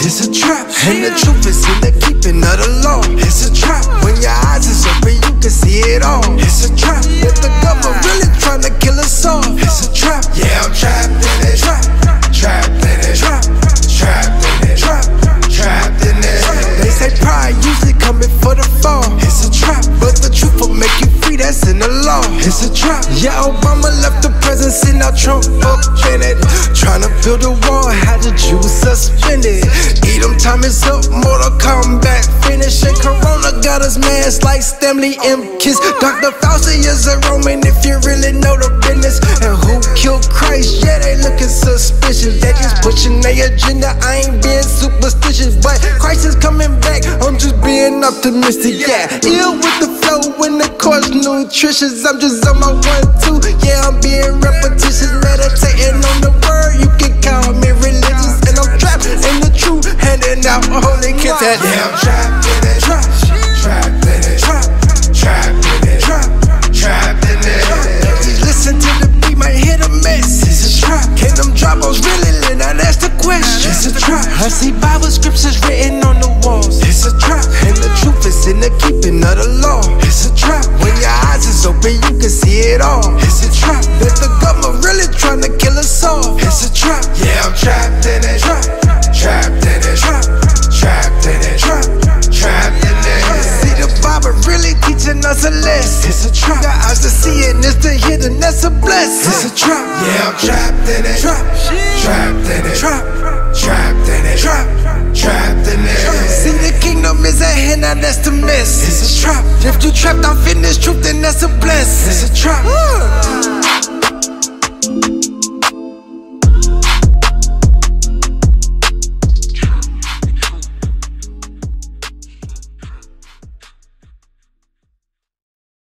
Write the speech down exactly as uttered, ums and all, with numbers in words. It's a trap, and the truth is in the keeping of the law. It's a trap, when your eyes is open you can see it all. It's a trap, if the government really trying to kill us all. It's a trap, yeah I'm trapped in it. Trap, trapped in it. Trap, trapped in it. Trap, trapped in it. They say pride usually coming for the fall. It's a trap, but the truth will make you free, that's in the law. It's a trap, yeah Obama left the presence and now Trump up in it. Trying to build a wall, had the Jews suspended. Eat them, time is up, Mortal Combat finish. And Corona got us mad like Stanley M. Kiss. Doctor Fauci is a Roman if you really know the business. And who killed Christ? Yeah, they looking suspicious. They just pushing their agenda, I ain't being superstitious. But Christ is coming back, I'm just being optimistic, yeah. Ill with the flow and the course nutritious. I'm just on my one, two, yeah, I'm being repetitious. Meditating on the word, you can call me religious. And I'm trapped in the truth, handing out a holy kiss. Yeah, I'm trapped in it, trapped, trapped in it, trapped, trapped in it, trapped, trapped in it. Just listen to the beat, might hit a mess. It's a trap, can them drivers really let out? That's the question. It's a trap, I see Bible scriptures written on the walls. It's a trap, and the truth is in the keeping of the law. It's a trap, when your eyes is open you can see it all. It's a trap, that the government really trying to kill us all. It's a trap, yeah I'm trapped in it. Trap, trapped in it. Trap, trapped in it. Trap, trapped in it. See the Bible really teaching us a lesson. It's a trap, got eyes to see it and it's the hidden, that's a blessing. It's a trap, yeah I'm trapped in it. Trap, trapped in it. Trap, trapped in it. Trap, trapped in it. See the kingdom is at hand, now that's the mess. It's a trap, if you trapped off in this truth then that's a blessing. It's a trap.